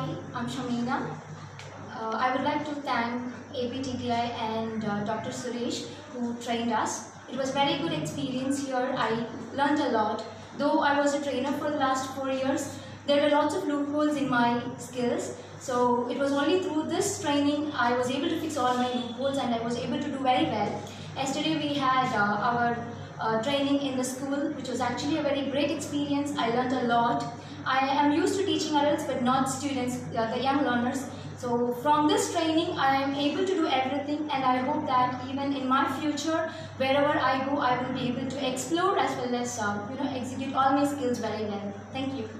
Hi, I'm Shamina. I would like to thank APTTI and Dr. Suresh who trained us. It was a very good experience here. I learned a lot. Though I was a trainer for the last 4 years, there were lots of loopholes in my skills. So it was only through this training I was able to fix all my loopholes and I was able to do very well. Yesterday we had our training in the school, which was actually a very great experience. I learned a lot. I am used to teaching adults but not students, the young learners. So from this training I am able to do everything, and I hope that even in my future, wherever I go, I will be able to explore as well as execute all my skills very well. Thank you.